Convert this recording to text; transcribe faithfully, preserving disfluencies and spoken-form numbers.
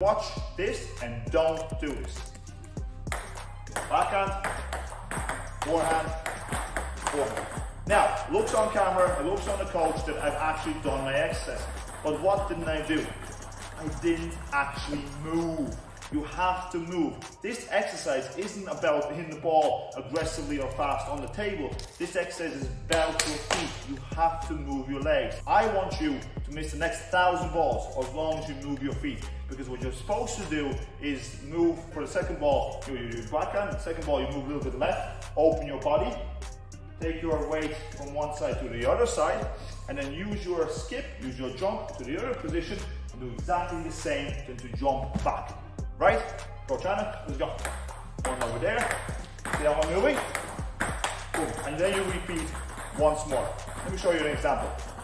Watch this and don't do this. Backhand, forehand, forehand. Now, looks on camera, it looks on the coach that I've actually done my exercise. But what didn't I do? I didn't actually move. You have to move. This exercise isn't about hitting the ball aggressively or fast on the table. This exercise is about your feet. You have to move your legs. I want you to miss the next thousand balls as long as you move your feet. Because what you're supposed to do is move for the second ball, you do backhand, the second ball you move a little bit left, open your body, take your weight from one side to the other side, and then use your skip, use your jump to the other position, and do exactly the same, then to jump back. Right, Coach Anna, let's go. One over there, see how I'm moving? Boom. And then you repeat once more. Let me show you an example.